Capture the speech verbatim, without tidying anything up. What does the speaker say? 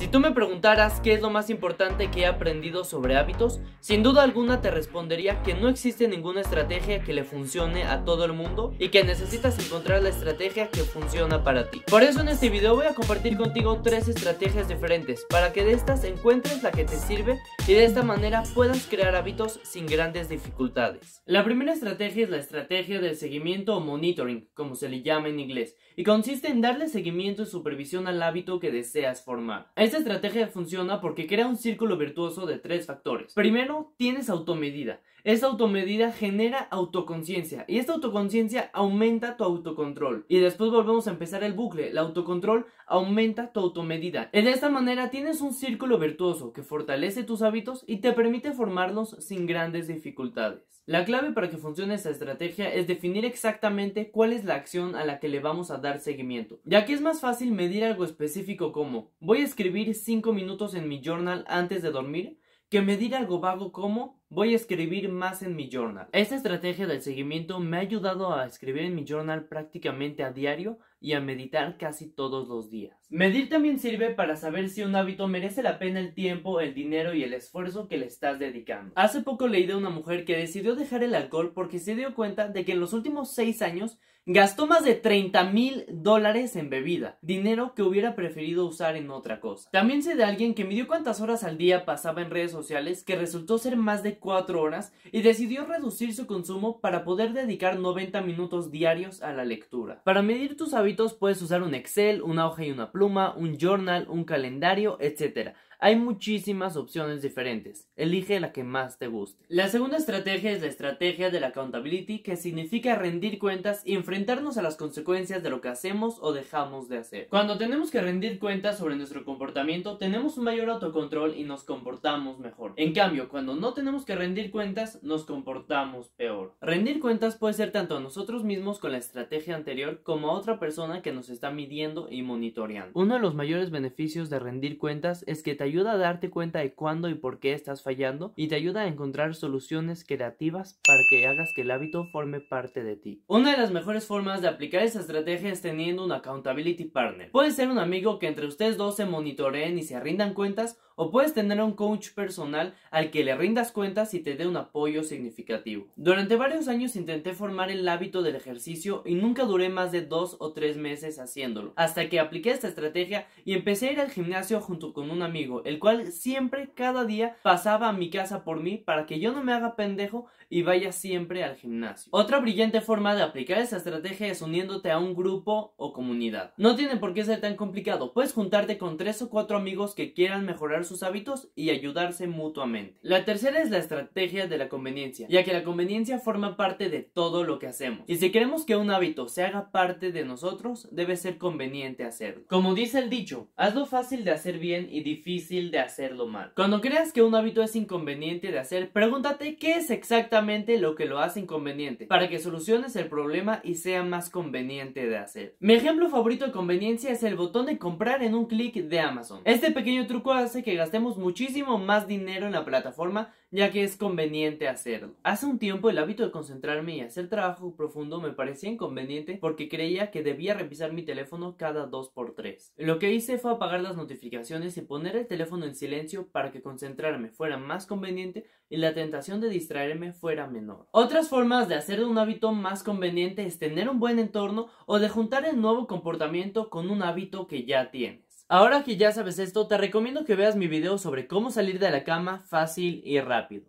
Si tú me preguntaras qué es lo más importante que he aprendido sobre hábitos, sin duda alguna te respondería que no existe ninguna estrategia que le funcione a todo el mundo y que necesitas encontrar la estrategia que funciona para ti. Por eso en este video voy a compartir contigo tres estrategias diferentes para que de estas encuentres la que te sirve y de esta manera puedas crear hábitos sin grandes dificultades. La primera estrategia es la estrategia del seguimiento o monitoring, como se le llama en inglés, y consiste en darle seguimiento y supervisión al hábito que deseas formar. Esta estrategia funciona porque crea un círculo virtuoso de tres factores. Primero, tienes automedida. Esta automedida genera autoconciencia y esta autoconciencia aumenta tu autocontrol. Y después volvemos a empezar el bucle. El autocontrol aumenta tu automedida. De esta manera tienes un círculo virtuoso que fortalece tus hábitos y te permite formarlos sin grandes dificultades. La clave para que funcione esta estrategia es definir exactamente cuál es la acción a la que le vamos a dar seguimiento. Ya que es más fácil medir algo específico como voy a escribir cinco minutos en mi journal antes de dormir, que medir algo vago como voy a escribir más en mi journal. Esta estrategia del seguimiento me ha ayudado a escribir en mi journal prácticamente a diario y a meditar casi todos los días. Medir también sirve para saber si un hábito merece la pena el tiempo, el dinero y el esfuerzo que le estás dedicando. Hace poco leí de una mujer que decidió dejar el alcohol porque se dio cuenta de que en los últimos seis años gastó más de treinta mil dólares en bebida, dinero que hubiera preferido usar en otra cosa. También sé de alguien que midió cuántas horas al día pasaba en redes sociales, que resultó ser más de cuatro horas, y decidió reducir su consumo para poder dedicar noventa minutos diarios a la lectura. Para medir tus hábitos puedes usar un Excel, una hoja y una pluma, un journal, un calendario, etcétera. Hay muchísimas opciones diferentes, elige la que más te guste. La segunda estrategia es la estrategia de la accountability, que significa rendir cuentas y enfrentarnos a las consecuencias de lo que hacemos o dejamos de hacer. Cuando tenemos que rendir cuentas sobre nuestro comportamiento, tenemos un mayor autocontrol y nos comportamos mejor. En cambio, cuando no tenemos que rendir cuentas, nos comportamos peor. Rendir cuentas puede ser tanto a nosotros mismos con la estrategia anterior como a otra persona que nos está midiendo y monitoreando. Uno de los mayores beneficios de rendir cuentas es que te ayuda a darte cuenta de cuándo y por qué estás fallando y te ayuda a encontrar soluciones creativas para que hagas que el hábito forme parte de ti. Una de las mejores formas de aplicar esta estrategia es teniendo un accountability partner. Puede ser un amigo que entre ustedes dos se monitoreen y se rindan cuentas, o puedes tener un coach personal al que le rindas cuentas y te dé un apoyo significativo. Durante varios años intenté formar el hábito del ejercicio y nunca duré más de dos o tres meses haciéndolo, hasta que apliqué esta estrategia y empecé a ir al gimnasio junto con un amigo, el cual siempre, cada día, pasaba a mi casa por mí para que yo no me haga pendejo y vaya siempre al gimnasio. Otra brillante forma de aplicar esta estrategia es uniéndote a un grupo o comunidad. No tiene por qué ser tan complicado, puedes juntarte con tres o cuatro amigos que quieran mejorar su sus hábitos y ayudarse mutuamente. La tercera es la estrategia de la conveniencia, ya que la conveniencia forma parte de todo lo que hacemos, y si queremos que un hábito se haga parte de nosotros, debe ser conveniente hacerlo. Como dice el dicho, hazlo fácil de hacer bien y difícil de hacerlo mal. Cuando creas que un hábito es inconveniente de hacer, pregúntate qué es exactamente lo que lo hace inconveniente, para que soluciones el problema y sea más conveniente de hacer. Mi ejemplo favorito de conveniencia es el botón de comprar en un clic de Amazon. Este pequeño truco hace que gastemos muchísimo más dinero en la plataforma, ya que es conveniente hacerlo. Hace un tiempo el hábito de concentrarme y hacer trabajo profundo me parecía inconveniente porque creía que debía revisar mi teléfono cada dos por tres. Lo que hice fue apagar las notificaciones y poner el teléfono en silencio para que concentrarme fuera más conveniente y la tentación de distraerme fuera menor. Otras formas de hacer un hábito más conveniente es tener un buen entorno o de juntar el nuevo comportamiento con un hábito que ya tienes. Ahora que ya sabes esto, te recomiendo que veas mi video sobre cómo salir de la cama fácil y rápido.